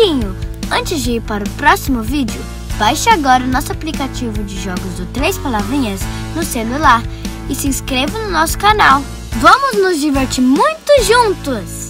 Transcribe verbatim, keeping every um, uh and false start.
amiguinho, antes de ir para o próximo vídeo, baixe agora o nosso aplicativo de jogos do Três Palavrinhas no celular e se inscreva no nosso canal. Vamos nos divertir muito juntos!